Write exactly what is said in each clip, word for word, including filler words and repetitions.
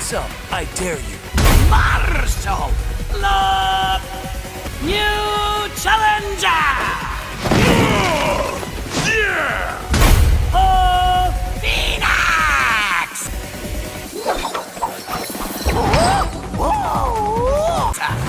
Some, I dare you. Marshal, love, new challenger. Oh, yeah. Oh, Phoenix. Whoa, whoa. Yes.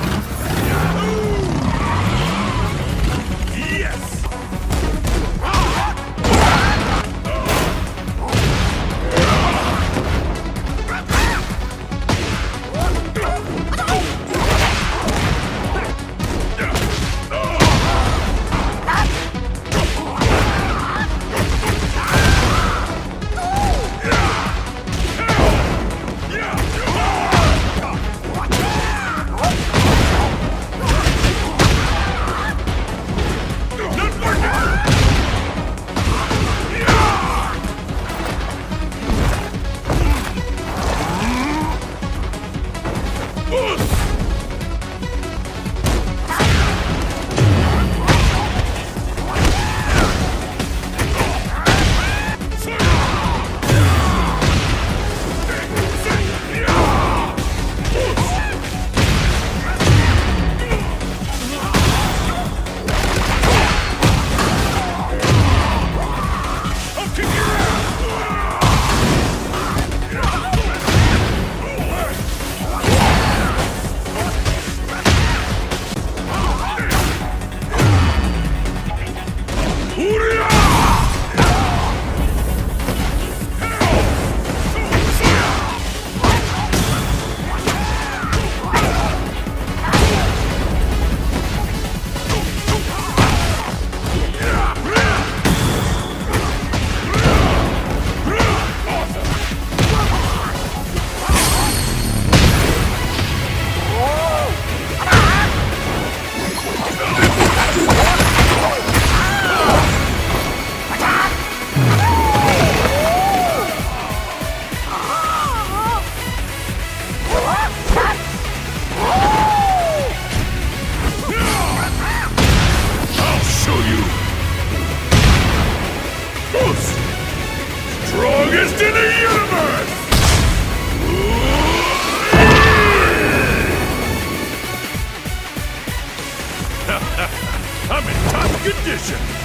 Condition.